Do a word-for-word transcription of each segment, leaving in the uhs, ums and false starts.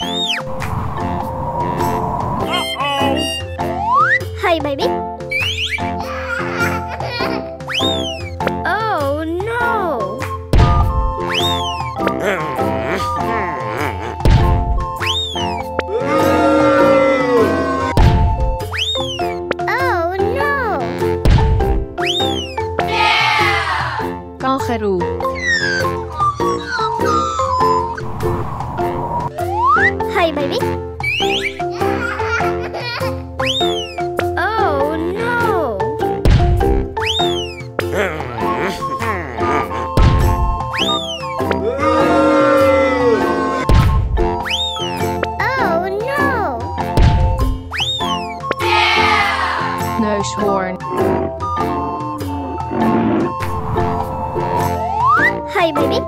Uh-oh. Hi, baby. Oh, no. Oh, no. Yeah. Kangaroo. Baby? Oh no! Oh no! Yeah! Nose horn. Hi, baby.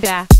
Back.